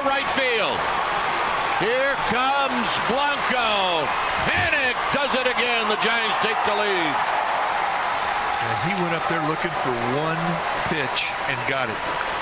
to right field. Here comes Blanco. Panik does it again. The Giants take the lead. And he went up there looking for one pitch and got it.